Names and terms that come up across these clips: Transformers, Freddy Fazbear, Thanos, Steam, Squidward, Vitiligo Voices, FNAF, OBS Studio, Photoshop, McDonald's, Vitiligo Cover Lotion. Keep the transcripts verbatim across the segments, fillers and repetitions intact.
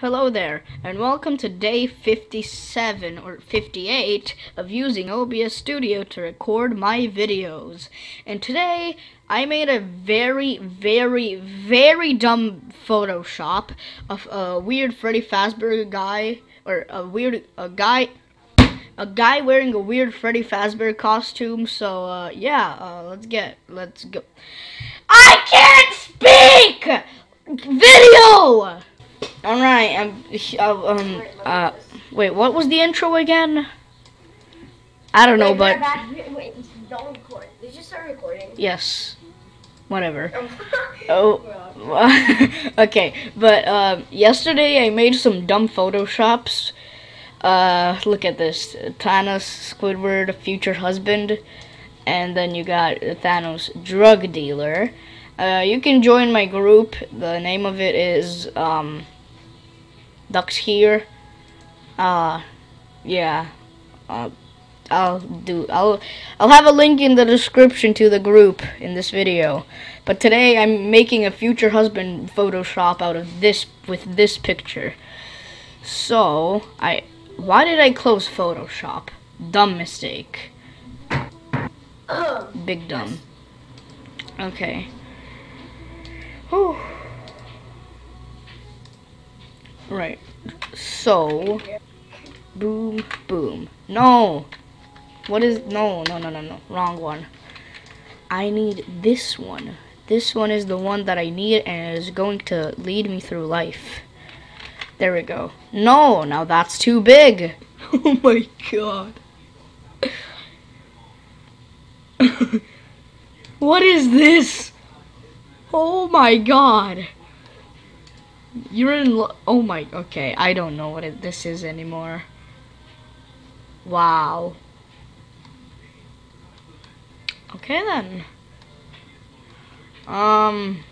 Hello there, and welcome to day fifty-seven or fifty-eight of using O B S Studio to record my videos. And today, I made a very, very, very dumb Photoshop of a weird Freddy Fazbear guy, or a weird a guy, a guy wearing a weird Freddy Fazbear costume. So uh, yeah, uh, let's get, let's go. I can't speak. Video. All right, I'm, uh, um, uh, wait, what was the intro again? I don't know, but... Wait, don't record. Did you start recording? Yes. Whatever. Oh, okay, but, uh, yesterday I made some dumb Photoshops. Uh, look at this. Thanos, Squidward, future husband, and then you got Thanos, drug dealer. Uh, you can join my group. The name of it is, um... Ducks here. Uh, yeah. Uh, I'll do. I'll. I'll have a link in the description to the group in this video. But today I'm making a future husband Photoshop out of this with this picture. So I. Why did I close Photoshop? Dumb mistake. Big dumb. Okay. Whew. Right, so, boom, boom, no, what is, no, no, no, no, no, wrong one, I need this one, this one is the one that I need and is going to lead me through life, there we go, no, now that's too big, oh my god, what is this, oh my god, you're in lo- oh my, okay, I don't know what it, this is anymore. Wow. Okay then. Um.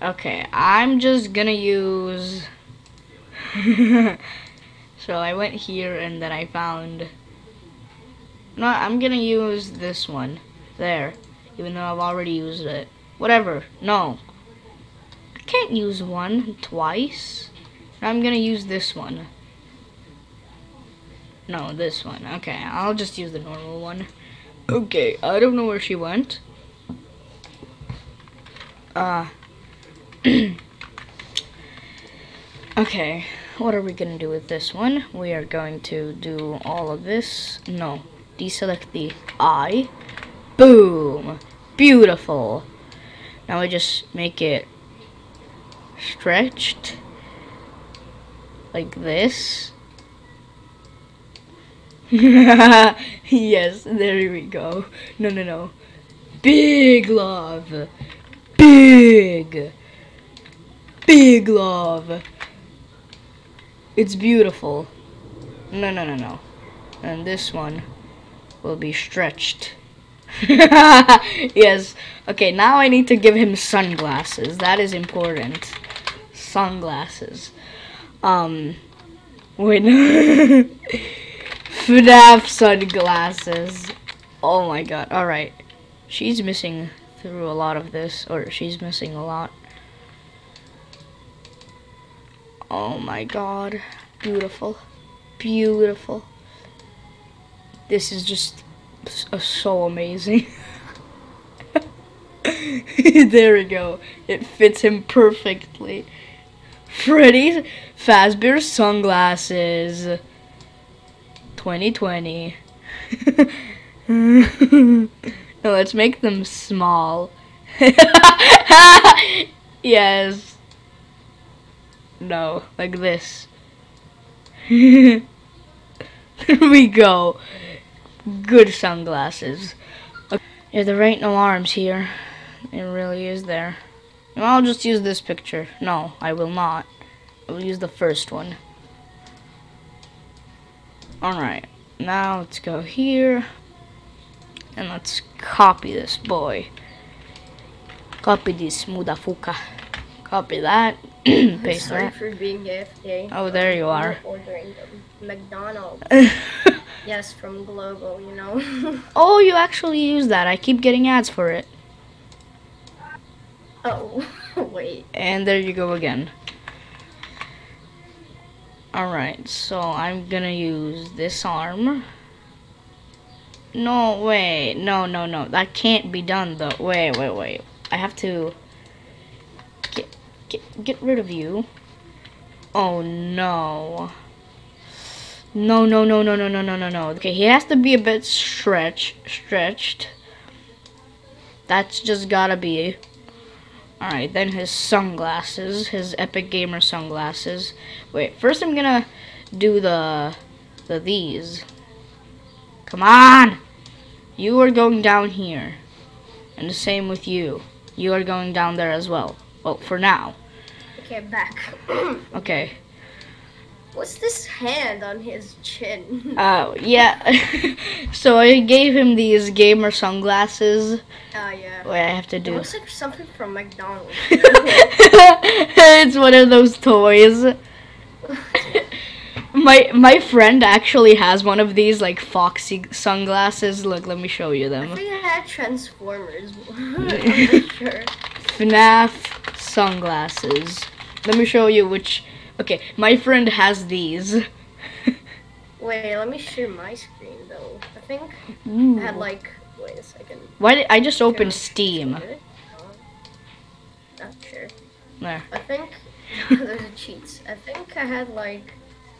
Okay, I'm just gonna use... So I went here and then I found... No, I'm gonna use this one. There. Even though I've already used it. Whatever. No. Can't use one twice. I'm gonna use this one. No, this one. Okay, I'll just use the normal one. Okay, I don't know where she went. Uh. Okay, what are we gonna do with this one? We are going to do all of this. No, deselect the eye. Boom! Beautiful! Now we just make it stretched like this. Yes, there we go. No, no, no. Big love. Big. Big love. It's beautiful. No, no, no, no. And this one will be stretched. Yes. Okay, now I need to give him sunglasses. That is important. Sunglasses. Um, wait. FNAF sunglasses. Oh my god. Alright. She's missing through a lot of this. Or she's missing a lot. Oh my god. Beautiful. Beautiful. This is just so amazing. There we go. It fits him perfectly. Freddy Fazbear sunglasses. twenty twenty. No, let's make them small. Yes. No, like this. There we go. Good sunglasses. Okay. Yeah, there ain't no arms here. It really is there. I'll just use this picture. No, I will not. I will use the first one. Alright. Now let's go here. And let's copy this boy. Copy this mudafuka. Copy that. Paste sorry that. For being A F K. Oh, there you are. Ordering McDonald's. Yes, from Global, you know. Oh, you actually use that. I keep getting ads for it. Oh, wait. And there you go again. Alright, so I'm gonna use this arm. No, wait, no, no, no, that can't be done though. Wait, wait, wait, I have to get, get, get rid of you. Oh no. No, no, no, no, no, no, no, no, no. Okay, he has to be a bit stretch, stretched. That's just gotta be. Alright, then his sunglasses, his Epic Gamer sunglasses. Wait, first I'm gonna do the, the these. Come on! You are going down here. And the same with you. You are going down there as well. Well, for now. Okay, back. Okay. What's this hand on his chin? Oh, uh, yeah. So I gave him these gamer sunglasses. Oh, uh, yeah. Wait, I have to do... It looks like something from McDonald's. It's one of those toys. My my friend actually has one of these, like, foxy sunglasses. Look, let me show you them. I think I had Transformers. Sure. F NAF sunglasses. Let me show you which... Okay, my friend has these. Wait, let me share my screen, though. I think Ooh. I had, like... Wait a second. Why did... I just opened Steam. Not sure. There. I think... There's a cheats. I think I had, like...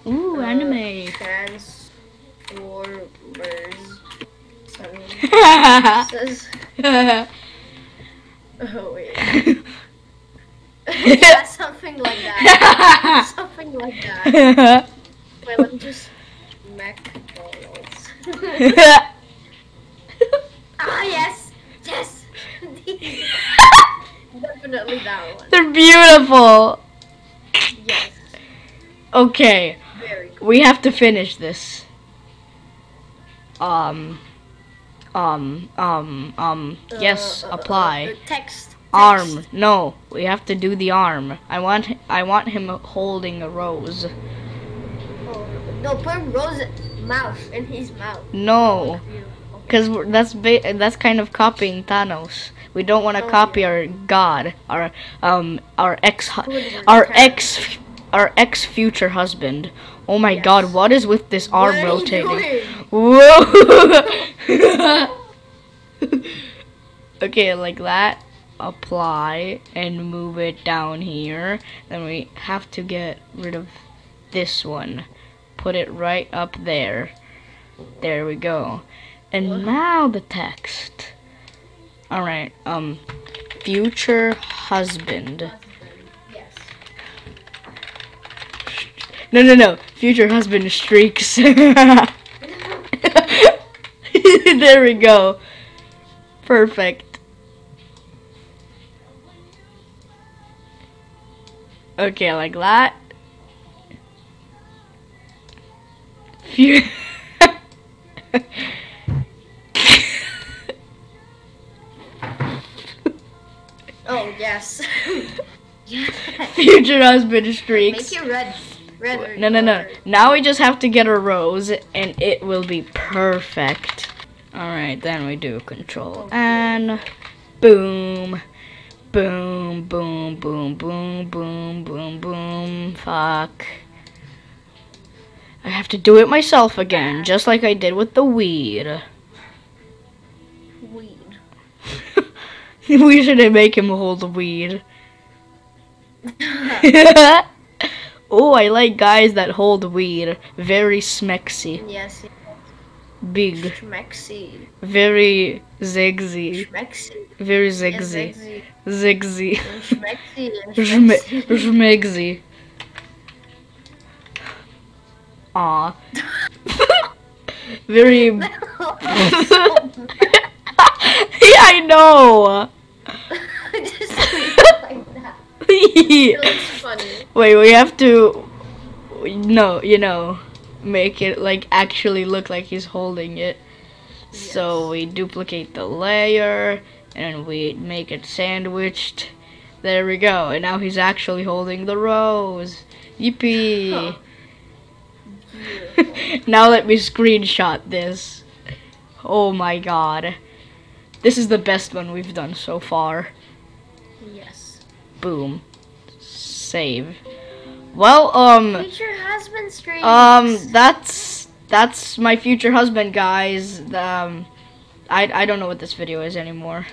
Ooh, uh, anime. Transformers. Seven. Says... Oh, wait. Yeah, something like that. Something like that. Wait, let me just... McDonald's. Ah, oh, yes! Yes! Definitely that one. They're beautiful! Yes. Okay. Very cool. We have to finish this. Um... Um... Um... Um... Uh, yes, uh, apply. Uh, uh, text. Arm. Next. No, we have to do the arm. I want I want him holding a rose. Oh, no, put a rose mouth in his mouth. No. Cuz that's that's kind of copying Thanos. We don't want to oh, copy yeah. our god, our um our ex our ex our ex future husband. Oh my yes. god, what is with this arm what rotating? Are you doing? Whoa. Okay, like that. Apply and move it down here. Then we have to get rid of this one. Put it right up there. There we go. And what? Now the text. All right. Um, future husband. husband. Yes. No, no, no. Future husband streaks. There we go. Perfect. Okay, like that. Phew. Oh, yes. Yes. Future husband streaks. Make it red. Red. No, no, no. Now we just have to get a rose, and it will be perfect. All right, then we do control okay. and boom. Boom, boom, boom, boom, boom, boom, boom, fuck. I have to do it myself again, just like I did with the weed. Weed. We shouldn't make him hold the weed. Oh, I like guys that hold weed. Very smexy. Yes. Big. Schmexy. Very zigzy. Schmexy. Very zigzy. Yeah, zigzy. Zigzy. Schmexy. Schmexy. Schmexy. Aw. Very. Yeah, I know. Just like that. It looks funny. Wait, we have to. No, you know. Make it like actually look like he's holding it. Yes. So we duplicate the layer and we make it sandwiched. There we go. And now he's actually holding the rose. Yippee. Oh. Now let me screenshot this. Oh my god. This is the best one we've done so far. Yes. Boom. Save. Well, um, future husband streams. Um, that's that's my future husband, guys. Um, I I don't know what this video is anymore.